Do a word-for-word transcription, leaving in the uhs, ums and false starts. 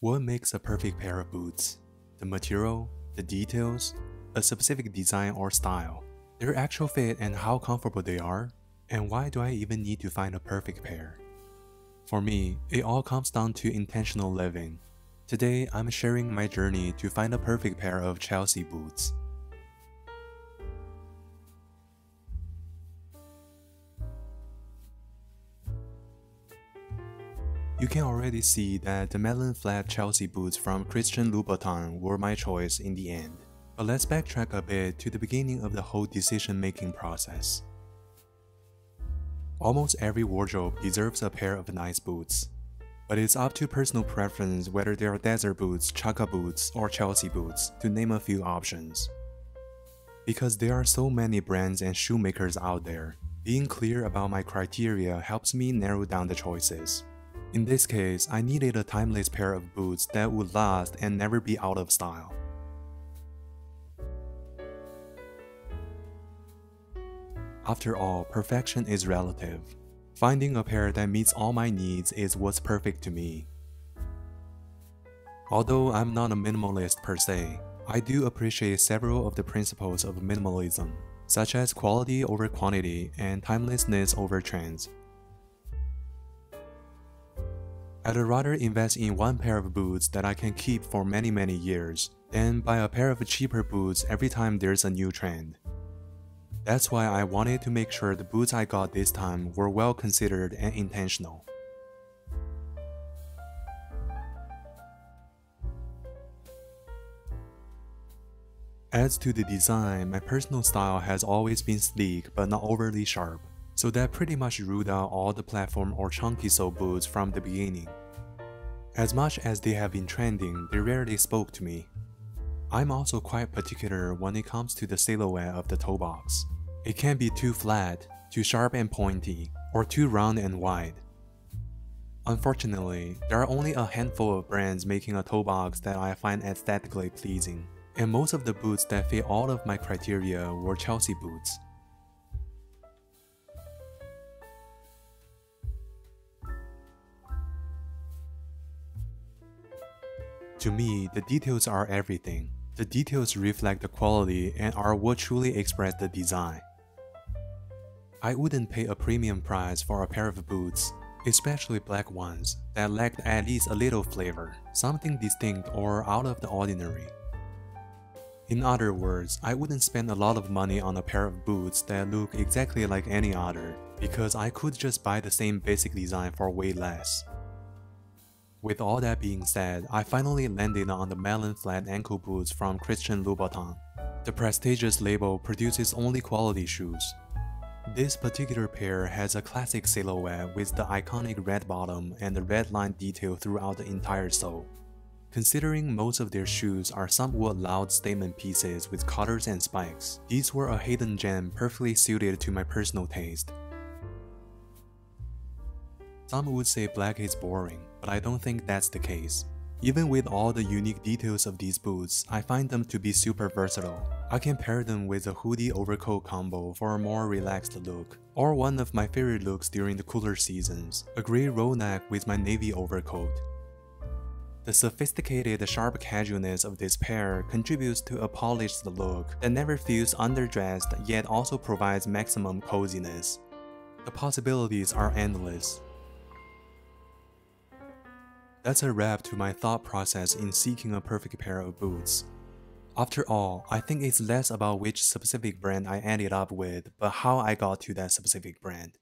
What makes a perfect pair of boots? The material, the details, a specific design or style, their actual fit and how comfortable they are, and why do I even need to find a perfect pair? For me, it all comes down to intentional living. Today, I'm sharing my journey to find a perfect pair of Chelsea boots. You can already see that the Melon Flat Chelsea boots from Christian Louboutin were my choice in the end. But let's backtrack a bit to the beginning of the whole decision-making process. Almost every wardrobe deserves a pair of nice boots, but it's up to personal preference whether they are desert boots, chukka boots, or Chelsea boots, to name a few options. Because there are so many brands and shoemakers out there, being clear about my criteria helps me narrow down the choices. In this case, I needed a timeless pair of boots that would last and never be out of style. After all, perfection is relative. Finding a pair that meets all my needs is what's perfect to me. Although I'm not a minimalist per se, I do appreciate several of the principles of minimalism, such as quality over quantity and timelessness over trends. I'd rather invest in one pair of boots that I can keep for many many years than buy a pair of cheaper boots every time there's a new trend. That's why I wanted to make sure the boots I got this time were well considered and intentional. As to the design, my personal style has always been sleek but not overly sharp. So that pretty much ruled out all the platform or chunky sole boots from the beginning. As much as they have been trending, they rarely spoke to me. I'm also quite particular when it comes to the silhouette of the toe box. It can't be too flat, too sharp and pointy, or too round and wide. Unfortunately, there are only a handful of brands making a toe box that I find aesthetically pleasing, and most of the boots that fit all of my criteria were Chelsea boots. To me, the details are everything. The details reflect the quality and are what truly express the design. I wouldn't pay a premium price for a pair of boots, especially black ones, that lacked at least a little flavor, something distinct or out of the ordinary. In other words, I wouldn't spend a lot of money on a pair of boots that look exactly like any other, because I could just buy the same basic design for way less. With all that being said, I finally landed on the Melon Flat Ankle Boots from Christian Louboutin. The prestigious label produces only quality shoes. This particular pair has a classic silhouette with the iconic red bottom and the red line detail throughout the entire sole. Considering most of their shoes are somewhat loud statement pieces with cutters and spikes, these were a hidden gem perfectly suited to my personal taste. Some would say black is boring, but I don't think that's the case. Even with all the unique details of these boots, I find them to be super versatile. I can pair them with a hoodie overcoat combo for a more relaxed look, or one of my favorite looks during the cooler seasons, a grey roll neck with my navy overcoat. The sophisticated, sharp casualness of this pair contributes to a polished look that never feels underdressed yet also provides maximum coziness. The possibilities are endless. That's a wrap to my thought process in seeking a perfect pair of boots. After all, I think it's less about which specific brand I ended up with, but how I got to that specific brand.